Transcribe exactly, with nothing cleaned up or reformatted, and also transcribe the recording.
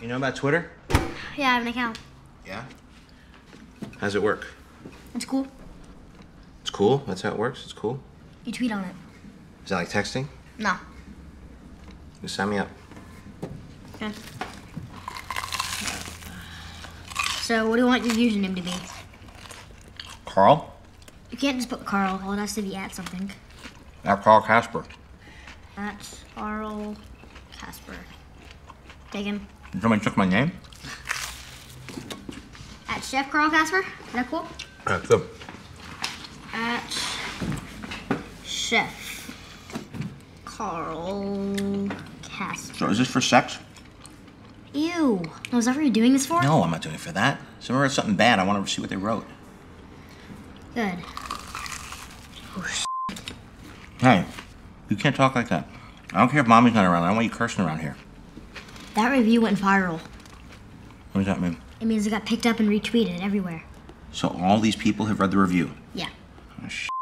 You know about Twitter? Yeah, I have an account. Yeah? How's it work? It's cool. It's cool? That's how it works? It's cool? You tweet on it. Is that like texting? No. You sign me up. Okay. So, what do you want your username to be? Carl? You can't just put Carl. All it has to be at something. At Carl Casper. At Carl Casper. Taken. Did somebody check my name? At Chef Carl Casper. Is that cool? That's good. At Chef Carl Casper. So is this for sex? Ew. Was that what you're doing this for? No, I'm not doing it for that. Someone wrote something bad. I want to see what they wrote. Good. Oh, hey, you can't talk like that. I don't care if mommy's not around. I don't want you cursing around here. That review went viral. What does that mean? It means it got picked up and retweeted everywhere. So all these people have read the review? Yeah. Oh,